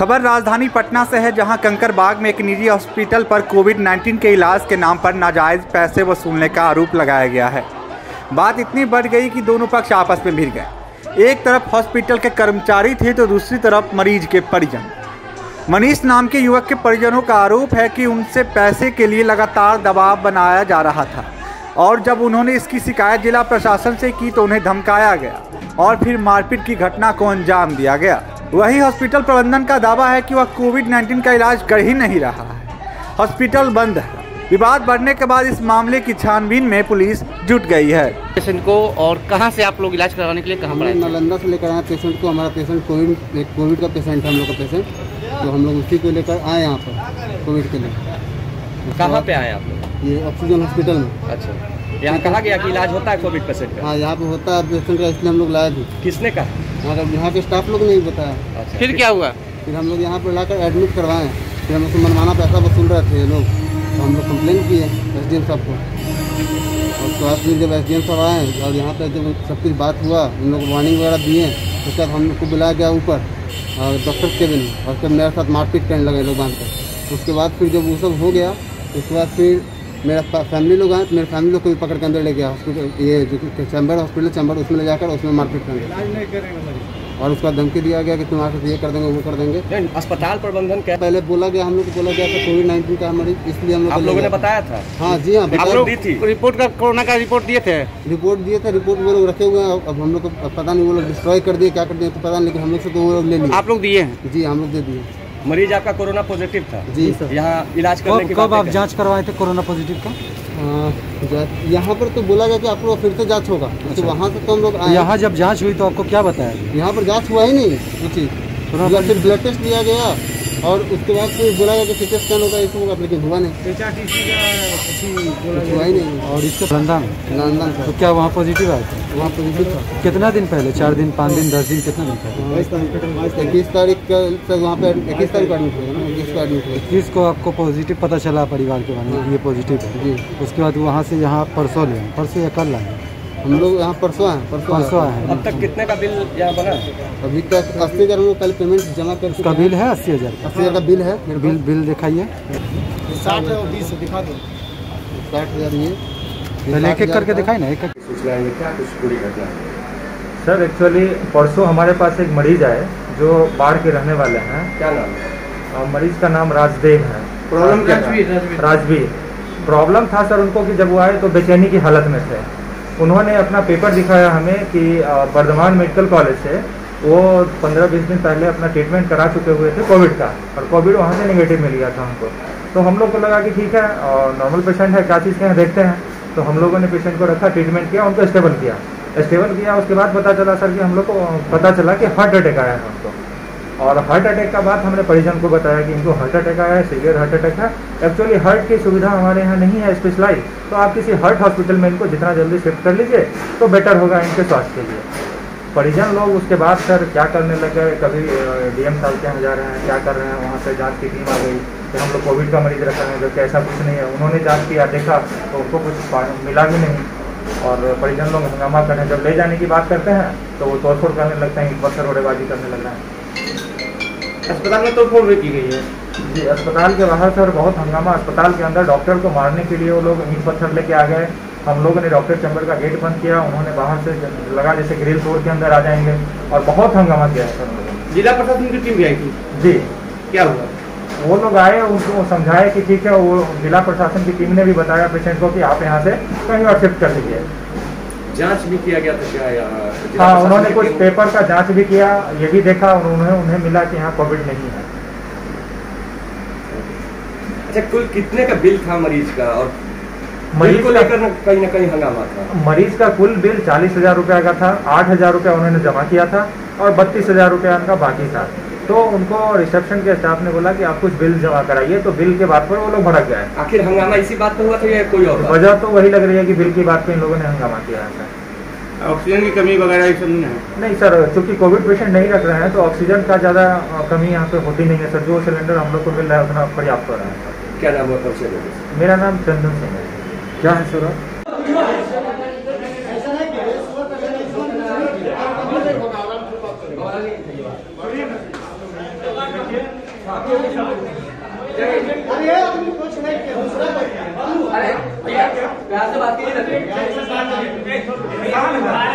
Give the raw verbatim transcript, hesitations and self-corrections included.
खबर राजधानी पटना से है, जहां कंकड़बाग में एक निजी हॉस्पिटल पर कोविड नाइन्टीन के इलाज के नाम पर नाजायज़ पैसे वसूलने का आरोप लगाया गया है। बात इतनी बढ़ गई कि दोनों पक्ष आपस में भिड़ गए। एक तरफ हॉस्पिटल के कर्मचारी थे तो दूसरी तरफ मरीज के परिजन। मनीष नाम के युवक के परिजनों का आरोप है कि उनसे पैसे के लिए लगातार दबाव बनाया जा रहा था, और जब उन्होंने इसकी शिकायत जिला प्रशासन से की तो उन्हें धमकाया गया और फिर मारपीट की घटना को अंजाम दिया गया। वही हॉस्पिटल प्रबंधन का दावा है कि वह कोविड नाइन्टीन का इलाज कर ही नहीं रहा है, हॉस्पिटल बंद है। विवाद बढ़ने के बाद इस मामले की छानबीन में पुलिस जुट गई है। पेशेंट को और कहां से आप लोग इलाज करवाने के लिए कहां पर? नालंदा से लेकर आए पेशेंट को। हमारा पेशेंट कोविड एक कोविड का पेशेंट है, हम लोग का पेशेंट, तो हम लोग उसी को लेकर आए यहाँ पर कोविड के लिए। कहाँ पे आए आप लोग? ये ऑक्सीजन हॉस्पिटल में। अच्छा, यहाँ कहा गया कि इलाज होता है कोविड पेशेंट का? हाँ, यहाँ पे होता है पेशेंट का, इसलिए हम लोग लाए थे। किसने कहा? मतलब यहाँ के स्टाफ लोग नहीं बताया। अच्छा, फिर क्या हुआ? फिर हम लोग यहाँ पर लाकर एडमिट करवाएं, फिर हम लोग को मनमाना पैसा वसूल रहे थे लोग, तो हम लोग कंप्लेन किए एस डी एम साहब को। और तो आज जब एस डी एम साहब आए और यहाँ पर जब सब कुछ बात हुआ, उन लोग वार्निंग वगैरह दिए, उसके बाद हम लोग को बुलाया गया ऊपर और डॉक्टर केबिन, और फिर मेरे साथ मारपीट करने लगे लोग बांध कर। उसके बाद फिर जब वो सब हो गया, उसके बाद फिर मेरा फैमिली लोग आए, तो मेरे फैमिली लोग को भी पकड़ के अंदर ले गया हॉस्पिटल, ये जो चैम्बर हॉस्पिटल चैम्बर उसमें ले जाकर उसमें मारपीट कर, और उसका धमकी दिया गया कि तुम्हारे साथ ये कर देंगे वो कर देंगे। अस्पताल प्रबंधन क्या पहले बोला गया, हम लोग को बोला गया था कोविड नाइन्टीन का हमारी, इसलिए हम लोग लोगों ने बताया था। हाँ जी हाँ, रिपोर्ट का कोरोना का रिपोर्ट दिए थे, रिपोर्ट दिए थे, रिपोर्ट वो लोग रखे हुए हैं। अब हम लोग को पता नहीं वो लोग डिस्ट्रॉय कर दिए क्या कर दिए तो पता नहीं, लेकिन हम लोग से तो वो लोग ले लिया। आप लोग दिए हैं? जी, हम लोग दे दिए। मरीज आपका कोरोना पॉजिटिव था? जी सर। यहाँ इलाज करने के बाद कब आप जांच करवाए थे कोरोना पॉजिटिव का? यहाँ पर तो बोला गया कि आप लोग फिर से जांच होगा। अच्छा, तो वहाँ से तो हम लोग आए। यहाँ जब जांच हुई तो आपको क्या बताया? यहाँ पर जांच हुआ ही नहीं वो चीज़, फिर ब्लड टेस्ट लिया गया और उसके बाद फिर बोला गया कि सी टी स्कैन होगा, इसको होगा, लेकिन हुआ नहीं, हुआ ही नहीं। और इससे नालंदा में तो क्या वहाँ पॉजिटिव आया था? वहाँ पॉजिटिव था। कितना दिन पहले? चार दिन, पाँच दिन, दस दिन, कितना दिन पहले? इक्कीस तारीख का सर वहाँ पे इक्कीस तारीख एडमिट हुआ। इक्कीस का एडमिट हुआ, इक्कीस को आपको पॉजिटिव पता चला परिवार के बारे में, ये पॉजिटिव है जी। उसके बाद वहाँ से यहाँ परसों ले, परसों या कल लाए हम लोग यहाँ परसों आए, परसों आए। अब तक कितने का बिल यहाँ बना? अभी तक अस्सी हज़ार रुपये कल पेमेंट जमा कर उसका बिल है। अस्सी हज़ार अस्सी हज़ार का बिल है। मेरे बिल बिल दिखाइए, साठ हज़ार बीस दिखा दो, साठ हज़ार ये एक एक करके दिखाई ना, एक एक सूचना है क्या कुछ पूरी घटना। सर एक्चुअली परसों हमारे पास एक मरीज आए जो बाढ़ के रहने वाले हैं। क्या नाम? मरीज का नाम राजदेव है। प्रॉब्लम क्या? राजवीर। प्रॉब्लम था सर उनको कि जब वो आए तो बेचैनी की हालत में थे। उन्होंने अपना पेपर दिखाया हमें कि वर्धमान मेडिकल कॉलेज से वो पंद्रह बीस दिन पहले अपना ट्रीटमेंट करा चुके हुए थे कोविड का, और कोविड वहाँ से निगेटिव मिल गया था हमको। तो हम लोग को लगा कि ठीक है और नॉर्मल पेशेंट है, क्या चीज़ के हैं देखते हैं। तो हम लोगों ने पेशेंट को रखा, ट्रीटमेंट किया, उनको स्टेबल किया, स्टेबल किया। उसके बाद पता चला सर कि हम लोग को पता चला कि हार्ट अटैक आया है हमको, और हार्ट अटैक का बात हमने परिजन को बताया कि इनको हार्ट अटैक आया है, सीवियर हार्ट अटैक है। एक्चुअली हार्ट की सुविधा हमारे यहाँ नहीं है स्पेशलाइज, तो आप किसी हार्ट हॉस्पिटल में इनको जितना जल्दी शिफ्ट कर लीजिए तो बेटर होगा इनके स्वास्थ्य के लिए। परिजन लोग उसके बाद सर क्या करने लगे, कभी डीएम साहब के यहाँ जा रहे हैं, क्या कर रहे हैं, वहाँ से जाँच की टीम आ गई कि हम लोग कोविड का मरीज रख रहे हैं, जबकि ऐसा कुछ नहीं है। उन्होंने जाँच किया, देखा तो उनको कुछ मिला भी नहीं, और परिजन लोग हंगामा कर रहे हैं। जब ले जाने की बात करते हैं तो वो तोड़फोड़ करने लगते हैं, बक्सर रोडेबाजी करने लग रहे हैं। अस्पताल में तो फोन भी की गई है जी, अस्पताल के बाहर सर बहुत हंगामा। अस्पताल के अंदर डॉक्टर को मारने के लिए वो लोग ईंट पत्थर लेके आ गए। हम लोगों ने डॉक्टर चैम्बर का गेट बंद किया, उन्होंने बाहर से लगा जैसे ग्रिल तोड़ के अंदर आ जाएंगे, और बहुत हंगामा किया सर। जिला प्रशासन की टीम भी आई थी जी। क्या हुआ? वो लोग आए, उनको समझाए कि ठीक है, वो जिला प्रशासन की टीम ने भी बताया पेशेंट को कि आप यहाँ से कहीं और शिफ्ट कर लीजिए। जांच भी किया गया तो क्या? हाँ, उन्होंने कुछ पेपर का जांच भी किया, ये भी देखा, और उन्हें उन्हें मिला कि यहाँ कोविड नहीं है। अच्छा, कुल कितने का बिल था मरीज का और मरीज को लेकर कहीं ना कहीं हंगामा था। मरीज का कुल बिल चालीस हजार रुपया का था, आठ हजार रुपया उन्होंने जमा किया था और बत्तीस हजार रुपया उनका बाकी था। तो उनको रिसेप्शन के स्टाफ ने बोला कि आप कुछ बिल जमा कराइए, तो बिल के बात पर वो लोग भड़क गए। आखिर हंगामा इसी बात पर हुआ था या कोई और? वजह तो वही लग रही है कि बिल की बात पर इन लोगों ने हंगामा किया है। ऑक्सीजन की कमी वगैरह ये सब नहीं है? नहीं सर, चूँकि कोविड पेशेंट नहीं रख रहे हैं तो ऑक्सीजन का ज़्यादा कमी यहाँ पे होती नहीं है सर। जो सिलेंडर हम लोग को मिल रहा है उतना पर्याप्त हो रहा है। क्या नाम होता है? मेरा नाम चंदन सिंह है। क्या है सर? अरे बात कीजिए।